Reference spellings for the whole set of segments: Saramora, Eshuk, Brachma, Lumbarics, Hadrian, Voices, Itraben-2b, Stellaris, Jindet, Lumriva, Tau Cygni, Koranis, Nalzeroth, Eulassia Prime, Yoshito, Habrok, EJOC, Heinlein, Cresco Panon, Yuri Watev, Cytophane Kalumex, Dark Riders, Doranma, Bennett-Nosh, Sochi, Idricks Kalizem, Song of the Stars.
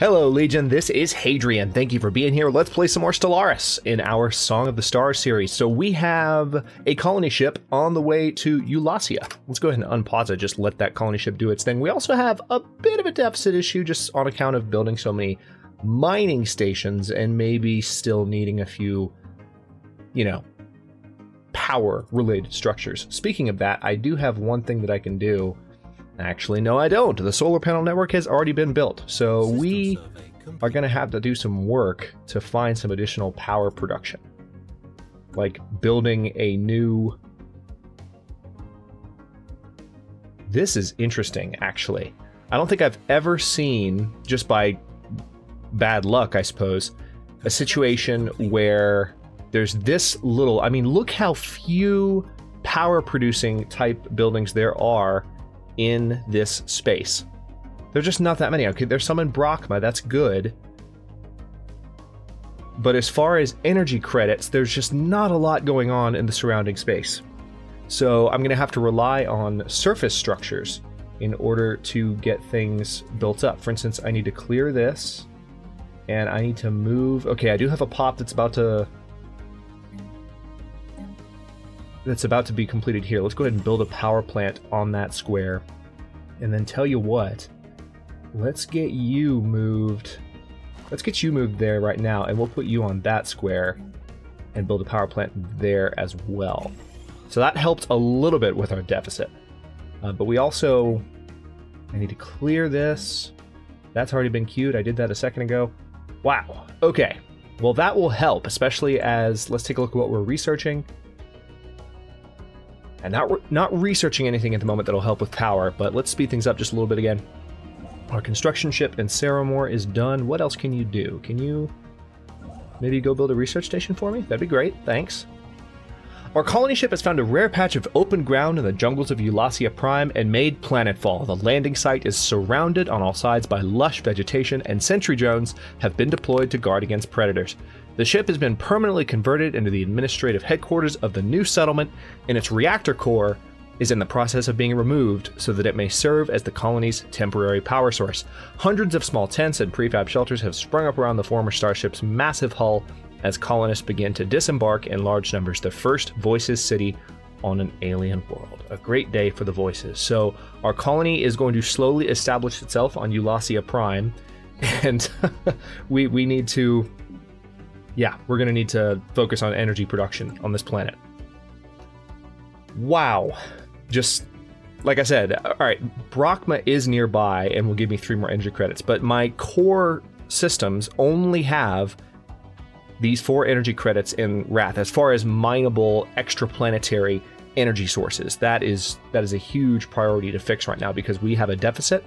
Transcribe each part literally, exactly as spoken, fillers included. Hello Legion, this is Hadrian. Thank you for being here. Let's play some more Stellaris in our Song of the Stars series. So we have a colony ship on the way to Eulassia. Let's go ahead and unpause it, just let that colony ship do its thing. We also have a bit of a deficit issue just on account of building so many mining stations and maybe still needing a few, you know, power related structures. Speaking of that, I do have one thing that I can do. Actually, no, I don't. The solar panel network has already been built, so we are going to have to do some work to find some additional power production. Like building a new... This is interesting, actually. I don't think I've ever seen, just by bad luck, I suppose, a situation where there's this little... I mean, look how few power-producing type buildings there are in this space. There's just not that many. Okay, there's some in Brachma, that's good. But as far as energy credits, there's just not a lot going on in the surrounding space. So I'm gonna have to rely on surface structures in order to get things built up. For instance, I need to clear this and I need to move. Okay, I do have a pop that's about to that's about to be completed here. Let's go ahead and build a power plant on that square. And then tell you what, let's get you moved. Let's get you moved there right now, and we'll put you on that square and build a power plant there as well. So that helped a little bit with our deficit. Uh, but we also, I need to clear this. That's already been queued. I did that a second ago. Wow, okay. Well, that will help, especially as, let's take a look at what we're researching. And not, re not researching anything at the moment that'll help with power, but let's speed things up just a little bit again. Our construction ship in Saramora is done. What else can you do? Can you maybe go build a research station for me? That'd be great, thanks. Our colony ship has found a rare patch of open ground in the jungles of Eulassia Prime and made planetfall. The landing site is surrounded on all sides by lush vegetation, and sentry drones have been deployed to guard against predators. The ship has been permanently converted into the administrative headquarters of the new settlement, and its reactor core is in the process of being removed so that it may serve as the colony's temporary power source. Hundreds of small tents and prefab shelters have sprung up around the former starship's massive hull as colonists begin to disembark in large numbers, the first Voices city on an alien world. A great day for the Voices. So our colony is going to slowly establish itself on Eulassia Prime, and we, we need to... Yeah, we're going to need to focus on energy production on this planet. Wow. Just, like I said, all right, Brachma is nearby and will give me three more energy credits, but my core systems only have these four energy credits in Wrath as far as mineable extraplanetary energy sources. That is, that is a huge priority to fix right now because we have a deficit.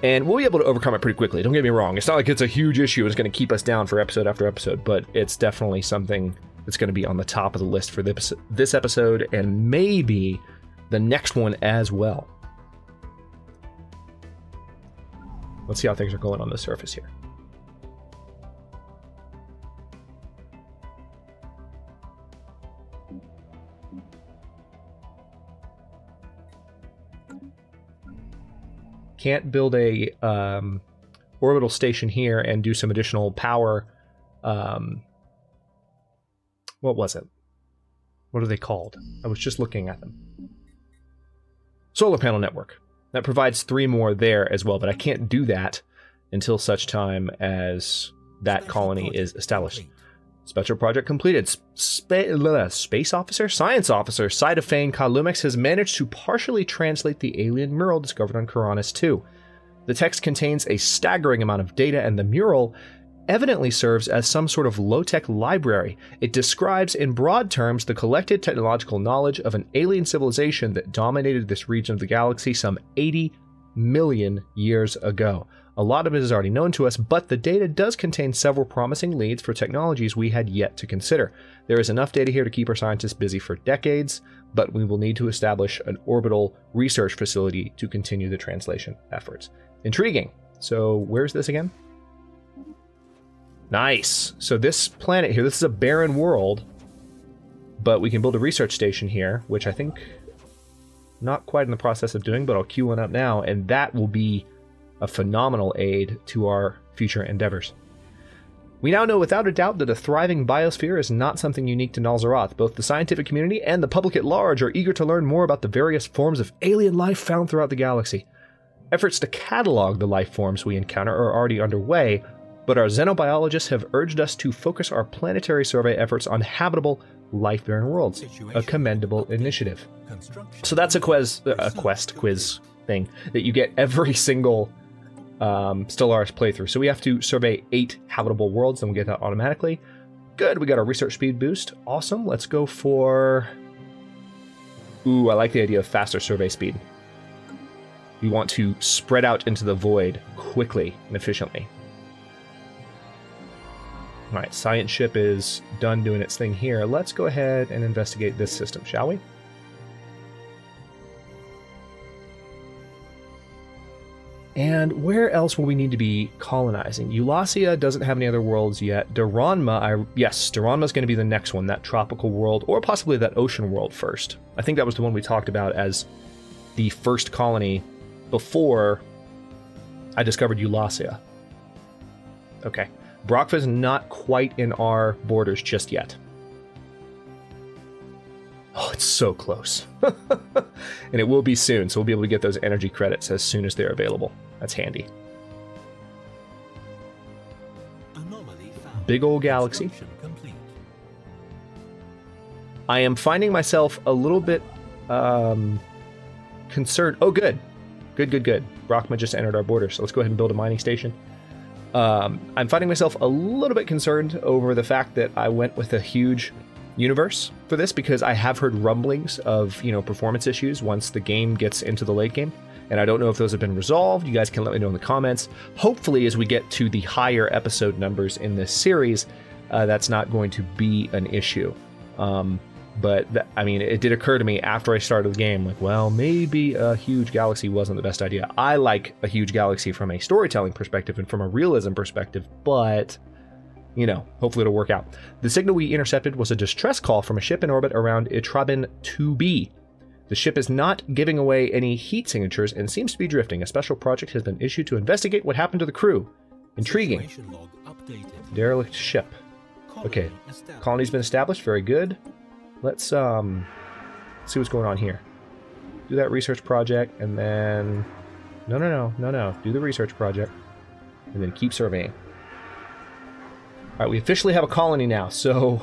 And we'll be able to overcome it pretty quickly, don't get me wrong. It's not like it's a huge issue, it's going to keep us down for episode after episode, but it's definitely something that's going to be on the top of the list for this episode and maybe the next one as well. Let's see how things are going on the surface here. Can't build a um, orbital station here and do some additional power. Um, what was it? What are they called? I was just looking at them. Solar panel network. That provides three more there as well, but I can't do that until such time as that Special colony project is established. Complete. Special project completed. Sp Space officer? Science officer Cytophane Kalumex has managed to partially translate the alien mural discovered on Karanis two. The text contains a staggering amount of data, and the mural evidently serves as some sort of low-tech library. It describes in broad terms the collected technological knowledge of an alien civilization that dominated this region of the galaxy some eighty million years ago. A lot of it is already known to us, but the data does contain several promising leads for technologies we had yet to consider. There is enough data here to keep our scientists busy for decades, but we will need to establish an orbital research facility to continue the translation efforts. Intriguing. So where's this again? Nice. So this planet here, this is a barren world, but we can build a research station here, which I think not quite in the process of doing, but I'll queue one up now, and that will be a phenomenal aid to our future endeavors. We now know without a doubt that a thriving biosphere is not something unique to Nalzeroth. Both the scientific community and the public at large are eager to learn more about the various forms of alien life found throughout the galaxy. Efforts to catalog the life forms we encounter are already underway, but our xenobiologists have urged us to focus our planetary survey efforts on habitable, life-bearing worlds, a commendable initiative. So that's a quiz, a quest quiz thing that you get every single Um, Stellaris playthrough. So we have to survey eight habitable worlds, and we get that automatically. Good, we got our research speed boost. Awesome, let's go for... Ooh, I like the idea of faster survey speed. We want to spread out into the void quickly and efficiently. Alright, science ship is done doing its thing here. Let's go ahead and investigate this system, shall we? And where else will we need to be colonizing? Eulassia doesn't have any other worlds yet. Doranma, I, yes, Doranma's going to be the next one, that tropical world, or possibly that ocean world first. I think that was the one we talked about as the first colony before I discovered Eulassia. Okay. Brockva's not quite in our borders just yet. Oh, it's so close. And it will be soon, so we'll be able to get those energy credits as soon as they're available. That's handy. Big old galaxy. I am finding myself a little bit um, concerned. Oh, good. Good, good, good. Brachma just entered our border, so let's go ahead and build a mining station. Um, I'm finding myself a little bit concerned over the fact that I went with a huge... universe for this, because I have heard rumblings of, you know, performance issues once the game gets into the late game, and I don't know if those have been resolved. You guys can let me know in the comments. Hopefully, as we get to the higher episode numbers in this series, uh, that's not going to be an issue. Um, but, th I mean, it did occur to me after I started the game, like, well, maybe a huge galaxy wasn't the best idea. I like a huge galaxy from a storytelling perspective and from a realism perspective, but... you know, hopefully it'll work out. The signal we intercepted was a distress call from a ship in orbit around Itraben two b. The ship is not giving away any heat signatures and seems to be drifting. A special project has been issued to investigate what happened to the crew. Intriguing. Derelict ship. Okay, colony's been established. Very good. Let's um, see what's going on here. Do that research project and then... No, no, no, no, no. Do the research project and then keep surveying. All right, we officially have a colony now, so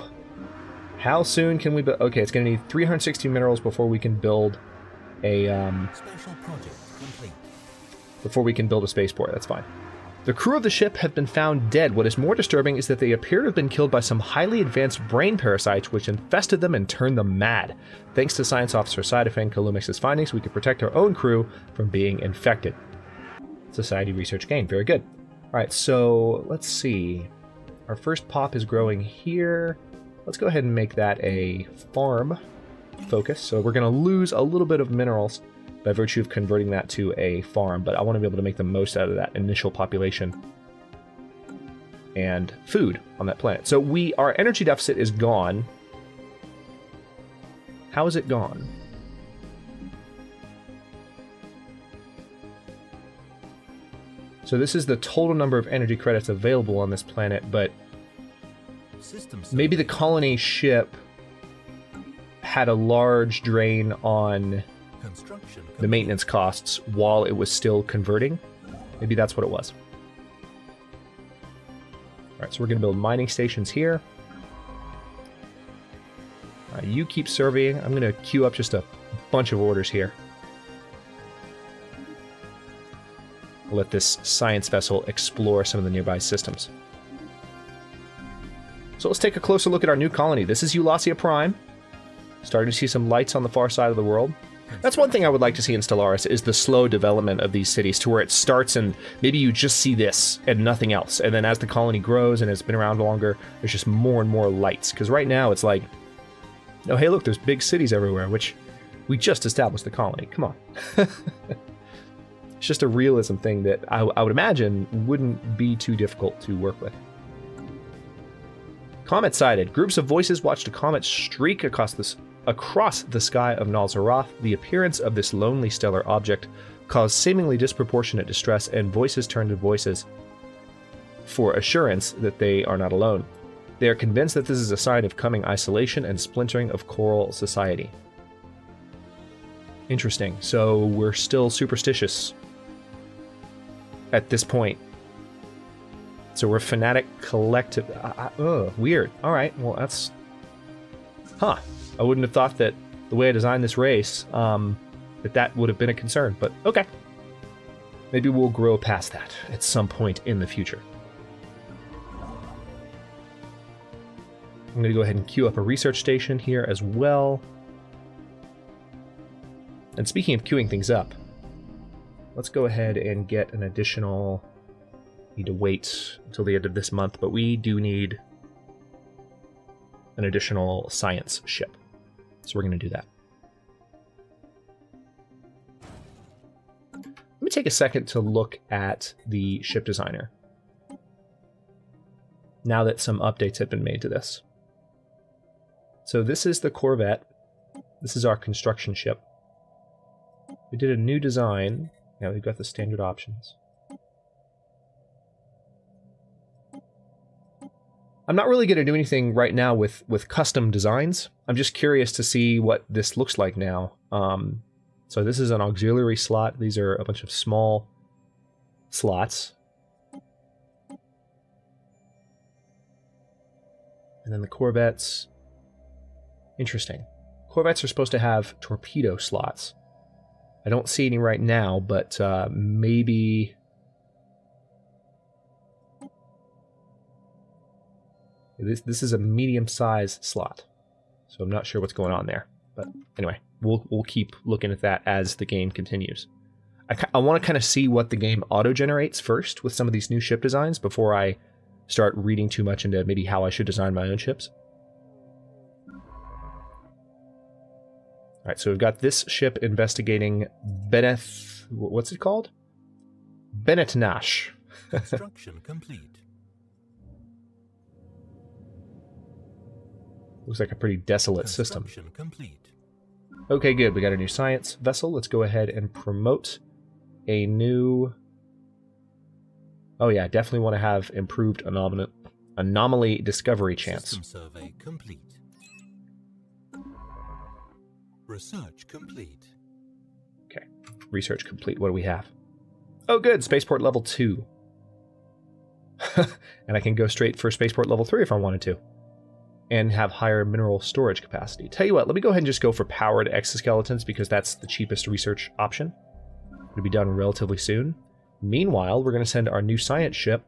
how soon can we build? Okay, it's going to need three hundred sixty minerals before we can build a um, special project complete. Before we can build a spaceport. That's fine. The crew of the ship have been found dead. What is more disturbing is that they appear to have been killed by some highly advanced brain parasites, which infested them and turned them mad. Thanks to science officer Cytophane Kalumex's findings, we can protect our own crew from being infected. Society research gain. Very good. All right, so let's see. Our first pop is growing here. Let's go ahead and make that a farm focus. So we're going to lose a little bit of minerals by virtue of converting that to a farm, but I want to be able to make the most out of that initial population and food on that planet. So we, our energy deficit is gone. How is it gone? So this is the total number of energy credits available on this planet, but maybe the colony ship had a large drain on the maintenance costs while it was still converting. Maybe that's what it was. All right, so we're going to build mining stations here. Uh, you keep surveying. I'm going to queue up just a bunch of orders here. Let this science vessel explore some of the nearby systems. So let's take a closer look at our new colony. This is Eulassia Prime. Starting to see some lights on the far side of the world. That's one thing I would like to see in Stellaris is the slow development of these cities to where it starts and maybe you just see this and nothing else. And then as the colony grows and it's been around longer, there's just more and more lights. Because right now it's like, oh, hey, look, there's big cities everywhere, which we just established the colony. Come on. It's just a realism thing that I, I would imagine wouldn't be too difficult to work with. Comet sighted. Groups of voices watched a comet streak across, this, across the sky of Nalzeroth. The appearance of this lonely stellar object caused seemingly disproportionate distress, and voices turn to voices for assurance that they are not alone. They are convinced that this is a sign of coming isolation and splintering of choral society. Interesting. So we're still superstitious at this point. So we're fanatic collective. Uh, uh, weird. All right. Well, that's... Huh. I wouldn't have thought that the way I designed this race, um, that that would have been a concern, but okay. Maybe we'll grow past that at some point in the future. I'm going to go ahead and queue up a research station here as well. And speaking of queuing things up, let's go ahead and get an additional... Need to wait until the end of this month, but we do need an additional science ship. So we're going to do that. Let me take a second to look at the ship designer, now that some updates have been made to this. So this is the Corvette. This is our construction ship. We did a new design. Now we've got the standard options. I'm not really going to do anything right now with, with custom designs. I'm just curious to see what this looks like now. Um, so this is an auxiliary slot. These are a bunch of small slots. And then the Corvettes. Interesting. Corvettes are supposed to have torpedo slots. I don't see any right now, but uh, maybe... This, this is a medium-sized slot, so I'm not sure what's going on there. But anyway, we'll, we'll keep looking at that as the game continues. I, I want to kind of see what the game auto-generates first with some of these new ship designs before I start reading too much into maybe how I should design my own ships. All right, so we've got this ship investigating Benneth... What's it called? Bennett-Nosh. Construction complete. Looks like a pretty desolate system. Complete. Okay, good. We got a new science vessel. Let's go ahead and promote a new... Oh yeah, definitely want to have improved anom anomaly discovery chance. System survey complete. Research complete. Okay, research complete. What do we have? Oh good, spaceport level two. And I can go straight for spaceport level three if I wanted to. And have higher mineral storage capacity. Tell you what, let me go ahead and just go for powered exoskeletons because that's the cheapest research option. It'll be done relatively soon. Meanwhile, we're going to send our new science ship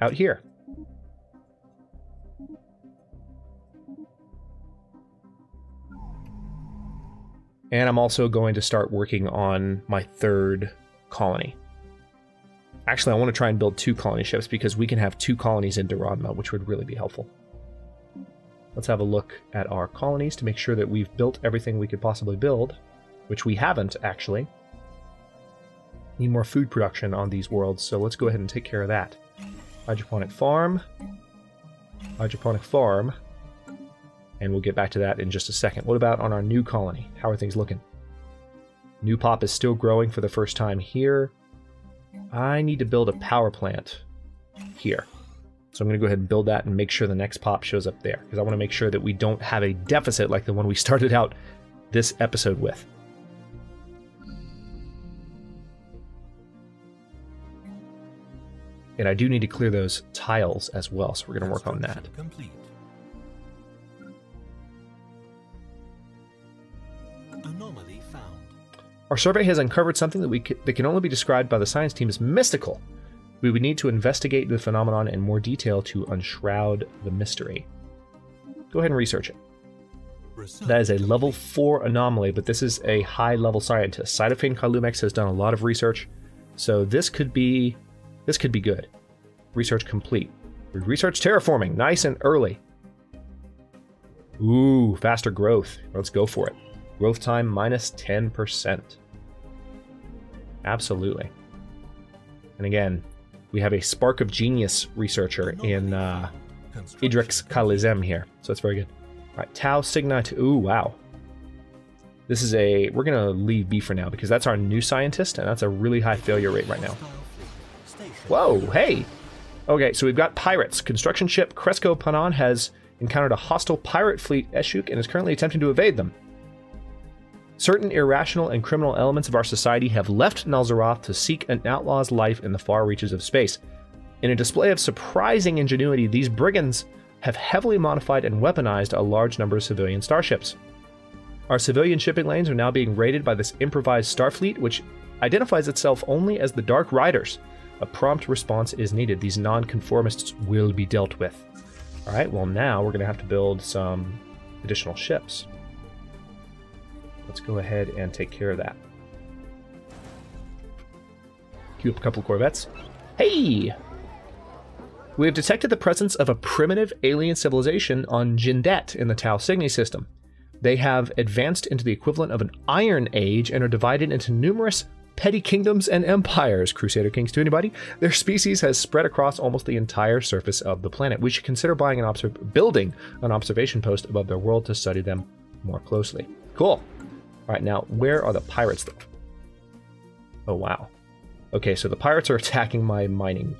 out here. And I'm also going to start working on my third colony. Actually, I want to try and build two colony ships because we can have two colonies in Doranma, which would really be helpful. Let's have a look at our colonies to make sure that we've built everything we could possibly build, which we haven't, actually. Need more food production on these worlds, so let's go ahead and take care of that. Hydroponic farm. Hydroponic farm. And we'll get back to that in just a second. What about on our new colony? How are things looking? New Pop is still growing for the first time here. I need to build a power plant here. So I'm going to go ahead and build that and make sure the next pop shows up there, because I want to make sure that we don't have a deficit like the one we started out this episode with. And I do need to clear those tiles as well, so we're going to work on that. Complete. Anomaly found. Our survey has uncovered something that we c that can only be described by the science team as mystical. We would need to investigate the phenomenon in more detail to unshroud the mystery. Go ahead and research it. That is a level four anomaly, but this is a high-level scientist. Cytophane Kalumex has done a lot of research, so this could be this could be good. Research complete. We research terraforming, nice and early. Ooh, faster growth. Let's go for it. Growth time minus ten percent. Absolutely. And again, we have a Spark of Genius researcher in uh, Idricks Kalizem here, so that's very good. All right, Tau Cygni two. Ooh, wow. This is a, we're gonna leave B for now because that's our new scientist and that's a really high failure rate right now. Whoa, hey! Okay, so we've got pirates. Construction ship Cresco Panon has encountered a hostile pirate fleet Eshuk and is currently attempting to evade them. Certain irrational and criminal elements of our society have left Nalzeroth to seek an outlaw's life in the far reaches of space. In a display of surprising ingenuity, these brigands have heavily modified and weaponized a large number of civilian starships. Our civilian shipping lanes are now being raided by this improvised starfleet, which identifies itself only as the Dark Riders. A prompt response is needed. These non-conformists will be dealt with. All right, well now we're gonna have to build some additional ships. Let's go ahead and take care of that. Queue up a couple Corvettes. Hey! We have detected the presence of a primitive alien civilization on Jindet in the Tau Cygni system. They have advanced into the equivalent of an Iron Age and are divided into numerous petty kingdoms and empires. Crusader Kings to anybody? Their species has spread across almost the entire surface of the planet. We should consider buying an observ- building an observation post above their world to study them more closely. Cool. All right, now where are the pirates though? Oh wow. Okay, so the pirates are attacking my mining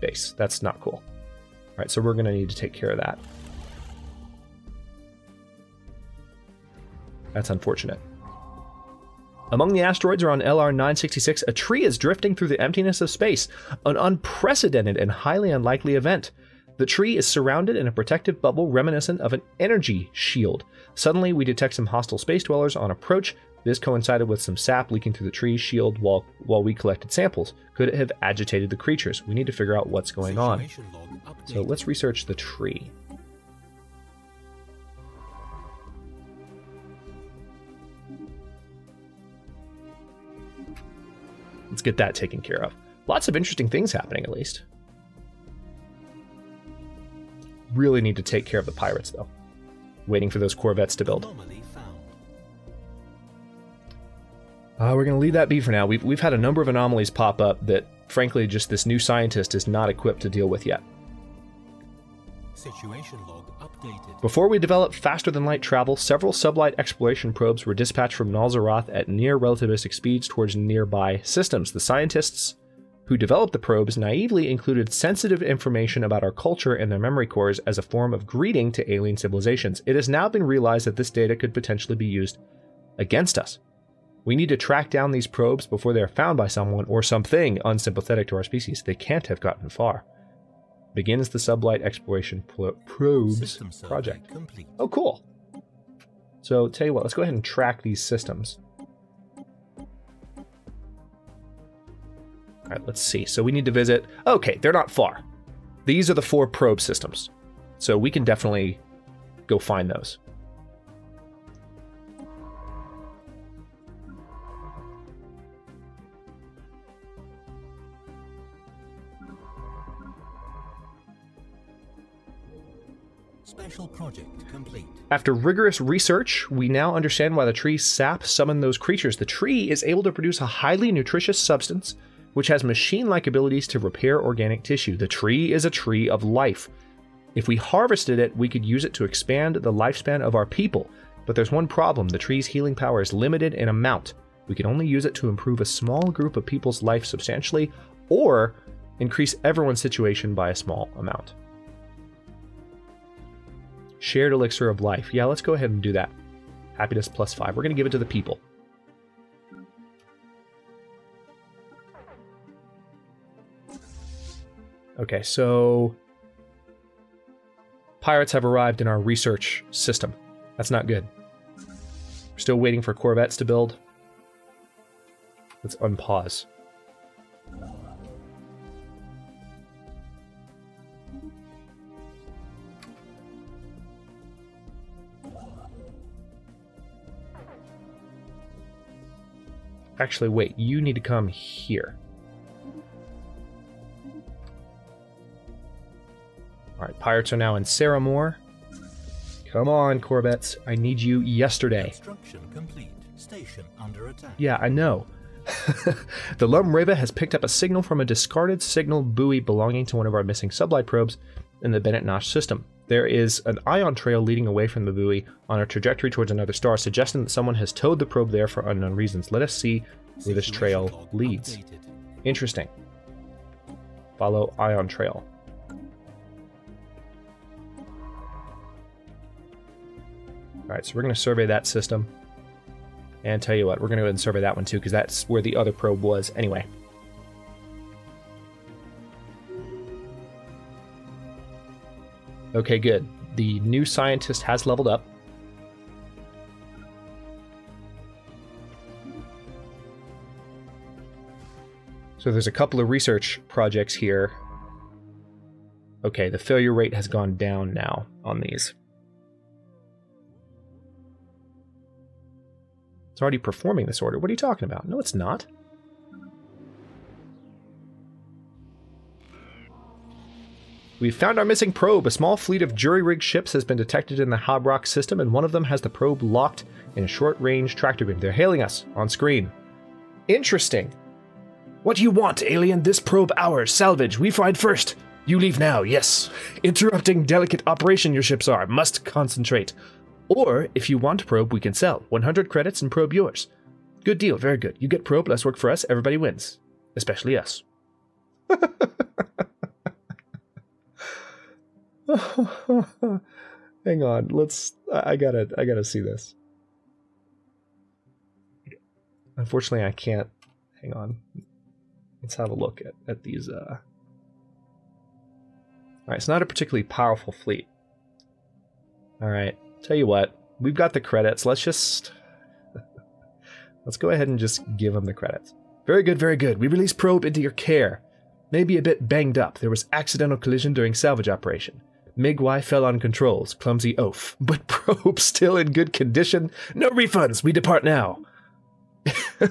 base. That's not cool. All right, so we're gonna need to take care of that. That's unfortunate. Among the asteroids around L R nine sixty-six, a tree is drifting through the emptiness of space, an unprecedented and highly unlikely event. The tree is surrounded in a protective bubble reminiscent of an energy shield. Suddenly, we detect some hostile space dwellers on approach. This coincided with some sap leaking through the tree shield while, while we collected samples. Could it have agitated the creatures? We need to figure out what's going on. So let's research the tree. Let's get that taken care of. Lots of interesting things happening, at least. Really need to take care of the pirates, though. Waiting for those Corvettes to build. Uh, we're going to leave that be for now. We've, we've had a number of anomalies pop up that, frankly, just this new scientist is not equipped to deal with yet. Situation log updated. Before we developed faster-than-light travel, several sublight exploration probes were dispatched from Nalzeroth at near-relativistic speeds towards nearby systems. The scientists who developed the probes naively included sensitive information about our culture in their memory cores as a form of greeting to alien civilizations. It has now been realized that this data could potentially be used against us. We need to track down these probes before they are found by someone or something unsympathetic to our species. They can't have gotten far. Begins the Sublight Exploration Probes project. Oh, cool. So, tell you what, let's go ahead and track these systems. All right, let's see. So we need to visit... Okay, they're not far. These are the four probe systems. So we can definitely go find those. Special project complete. After rigorous research, we now understand why the tree sap summoned those creatures. The tree is able to produce a highly nutritious substance which has machine-like abilities to repair organic tissue. The tree is a tree of life. If we harvested it, we could use it to expand the lifespan of our people. But there's one problem. The tree's healing power is limited in amount. We can only use it to improve a small group of people's life substantially, or increase everyone's situation by a small amount. Shared elixir of life. Yeah, let's go ahead and do that. Happiness plus five. We're going to give it to the people. Okay, so pirates have arrived in our research system. That's not good. We're still waiting for Corvettes to build. Let's unpause. Actually, wait, you need to come here. Alright, pirates are now in Saramora. Come on, Corvettes. I need you yesterday. Construction complete. Station under attack. Yeah, I know. The Lumriva has picked up a signal from a discarded signal buoy belonging to one of our missing sublight probes in the Bennett-Nosh system. there is an ion trail leading away from the buoy on a trajectory towards another star, suggesting that someone has towed the probe there for unknown reasons. Let us see where this trail leads. Interesting. Follow ion trail. Alright, so we're going to survey that system. And tell you what, we're going to go ahead and survey that one too, because that's where the other probe was anyway. Okay, good. The new scientist has leveled up. So there's a couple of research projects here. Okay, the failure rate has gone down now on these. It's already performing this order. What are you talking about? No, it's not. We've found our missing probe. A small fleet of jury-rigged ships has been detected in the Habrok system, and one of them has the probe locked in a short-range tractor beam. They're hailing us on screen. Interesting. What do you want, alien? This probe ours. Salvage. We find first. You leave now. Yes. Interrupting delicate operation your ships are. Must concentrate. Or, if you want probe, we can sell. one hundred credits and probe yours. Good deal. Very good. You get probe. Less work for us. Everybody wins. Especially us. Hang on, let's I gotta I gotta see this. Unfortunately I can't. Hang on. Let's have a look at, at these uh Alright, it's not a particularly powerful fleet. Alright, tell you what, we've got the credits, let's just let's go ahead and just give them the credits. Very good, very good. We release probe into your care. Maybe a bit banged up. There was accidental collision during salvage operation. M I G Y fell on controls. Clumsy oaf. But probe still in good condition. No refunds. We depart now. The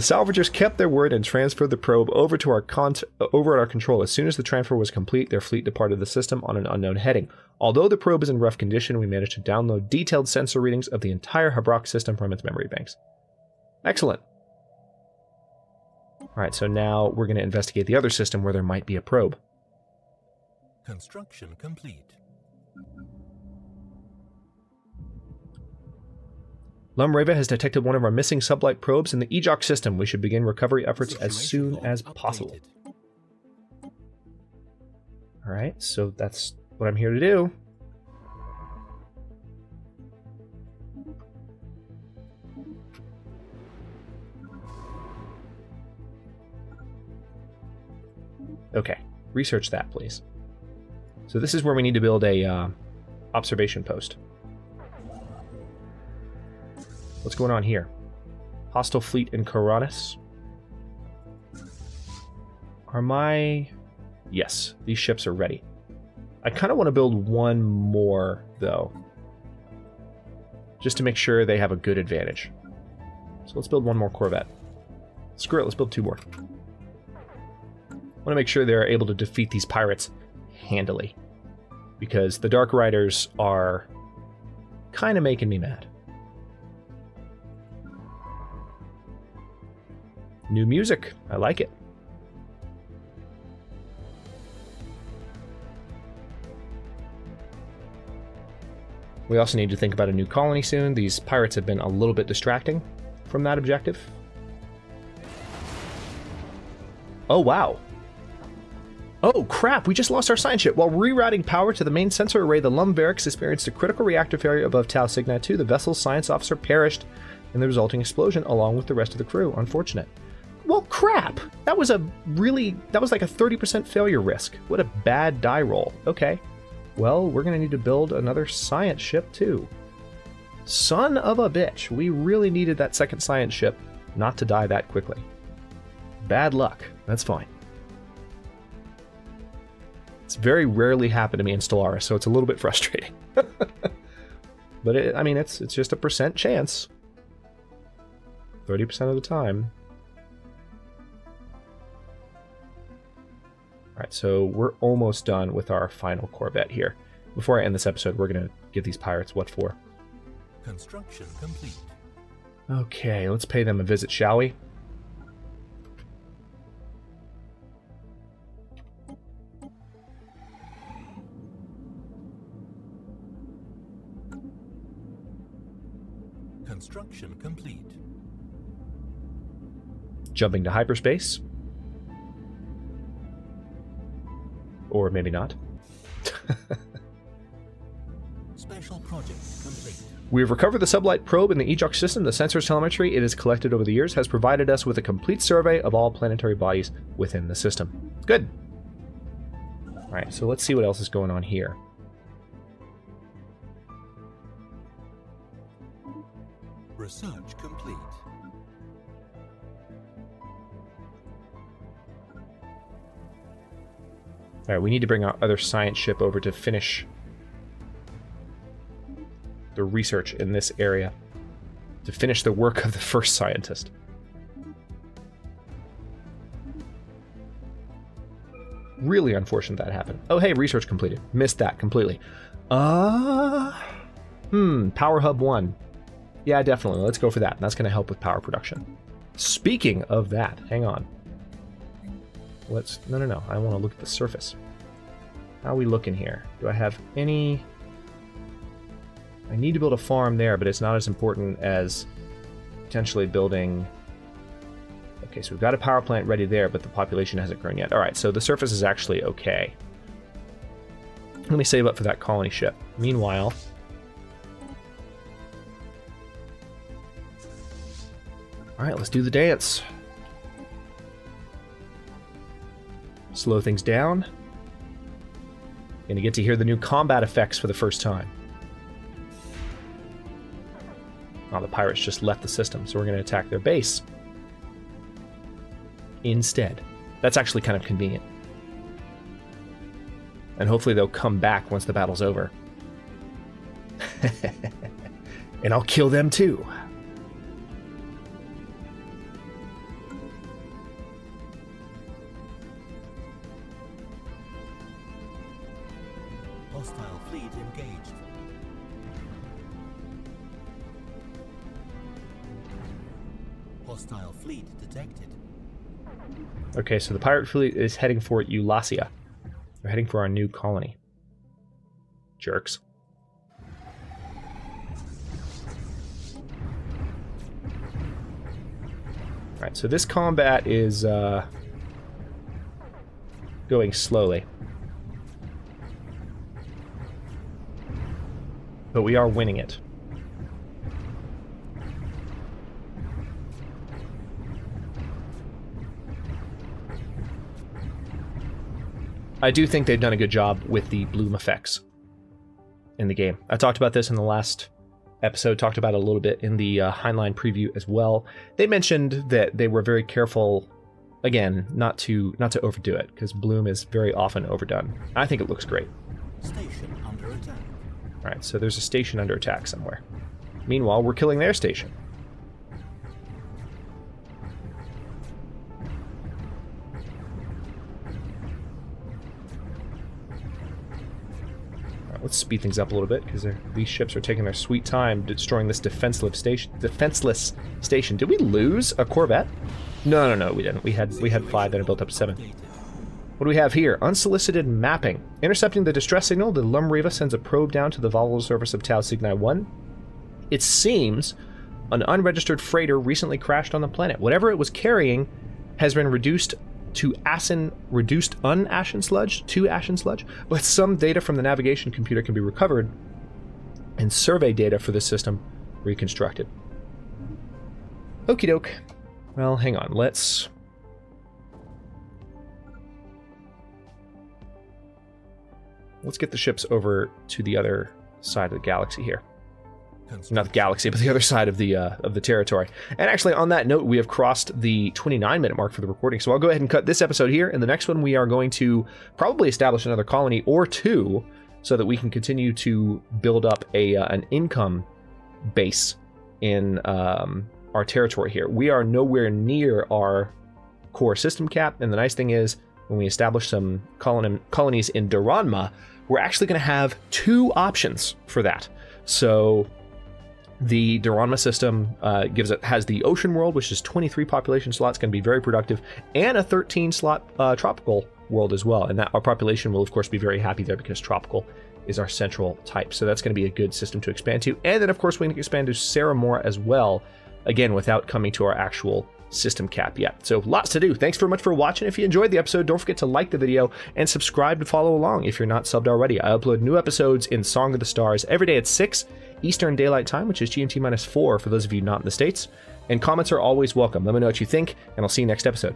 salvagers kept their word and transferred the probe over to our con over at our control. As soon as the transfer was complete, their fleet departed the system on an unknown heading. Although the probe is in rough condition, we managed to download detailed sensor readings of the entire Habrok system from its memory banks. Excellent. Alright, so now we're going to investigate the other system where there might be a probe. Construction complete. Lumriva has detected one of our missing sublight probes in the E J O C system. We should begin recovery efforts as soon as possible. Alright, so that's what I'm here to do. Okay, research that, please. So this is where we need to build a uh, observation post. What's going on here? Hostile fleet in Koranis. Are my... Yes, these ships are ready. I kind of want to build one more, though. Just to make sure they have a good advantage. So let's build one more Corvette. Screw it, let's build two more. I want to make sure they're able to defeat these pirates handily, because the Dark Riders are kind of making me mad. New music. I like it. We also need to think about a new colony soon. These pirates have been a little bit distracting from that objective. Oh, wow. Oh crap, we just lost our science ship. While rerouting power to the main sensor array, the Lumbarics experienced a critical reactor failure above Tau Cygni two. The vessel's science officer perished in the resulting explosion along with the rest of the crew. Unfortunate. Well, crap! That was a really, that was like a thirty percent failure risk. What a bad die roll. Okay. Well, we're gonna need to build another science ship too. Son of a bitch. We really needed that second science ship not to die that quickly. Bad luck. That's fine. It's very rarely happened to me in Stellaris, so it's a little bit frustrating. But it, I mean, it's it's just a percent chance. thirty percent of the time. Alright, so we're almost done with our final Corvette here. Before I end this episode, we're going to give these pirates what for. Construction complete. Okay, let's pay them a visit, shall we? construction complete. Jumping to hyperspace. Or maybe not. Special project complete. We've recovered the sublight probe in the E J O C system. The sensors telemetry it has collected over the years has provided us with a complete survey of all planetary bodies within the system. Good. All right, so let's see what else is going on here. Research complete. All right, we need to bring our other science ship over to finish the research in this area, to finish the work of the first scientist. Really unfortunate that happened. Oh, hey, research completed. Missed that completely. Uh, hmm, Power Hub one. Yeah, definitely. Let's go for that. That's going to help with power production. Speaking of that, hang on. Let's, no, no, no. I want to look at the surface. How are we looking here? Do I have any... I need to build a farm there, but it's not as important as potentially building... Okay, so we've got a power plant ready there, but the population hasn't grown yet. All right, so the surface is actually okay. Let me save up for that colony ship. Meanwhile... All right, let's do the dance. Slow things down. Gonna get to hear the new combat effects for the first time. Oh, the pirates just left the system, so we're gonna attack their base instead. That's actually kind of convenient. And hopefully they'll come back once the battle's over. And I'll kill them too. Okay, so the pirate fleet is heading for Eulassia. They're heading for our new colony. Jerks. Alright, so this combat is uh, going slowly. But we are winning it. I do think they've done a good job with the bloom effects in the game. I talked about this in the last episode, talked about it a little bit in the uh, Heinlein preview as well. They mentioned that they were very careful, again, not to not to overdo it, because bloom is very often overdone. I think it looks great. Station under attack. All right, so there's a station under attack somewhere. Meanwhile, we're killing their station. Let's speed things up a little bit, because these ships are taking their sweet time destroying this defenseless station. Defenseless station. Did we lose a Corvette? No, no, no, we didn't. We had we had five, then it built up seven. What do we have here? Unsolicited mapping. Intercepting the distress signal, the Lumriva sends a probe down to the volatile surface of Tau Cygni one. It seems an unregistered freighter recently crashed on the planet. Whatever it was carrying has been reduced to ashen, reduced un-ashen sludge, to ashen sludge, but some data from the navigation computer can be recovered and survey data for the system reconstructed. Okie doke. Well, hang on, let's... Let's get the ships over to the other side of the galaxy here. Not the galaxy, but the other side of the uh, of the territory. And actually, on that note, we have crossed the twenty-nine minute mark for the recording, so I'll go ahead and cut this episode here. In the next one, we are going to probably establish another colony or two so that we can continue to build up a uh, an income base in um, our territory here. We are nowhere near our core system cap, and the nice thing is when we establish some colon colonies in Doranma, we're actually going to have two options for that. So... The Doranma system uh, gives it has the ocean world, which is twenty-three population slots, going to be very productive, and a thirteen slot uh, tropical world as well. And that our population will, of course, be very happy there because tropical is our central type. So that's going to be a good system to expand to. And then, of course, we can expand to Saramora as well, again, without coming to our actual system cap yet. So lots to do. Thanks very much for watching. If you enjoyed the episode, don't forget to like the video and subscribe to follow along if you're not subbed already. I upload new episodes in Song of the Stars every day at six Eastern Daylight Time, which is G M T minus four for those of you not in the States. And comments are always welcome. Let me know what you think, and I'll see you next episode.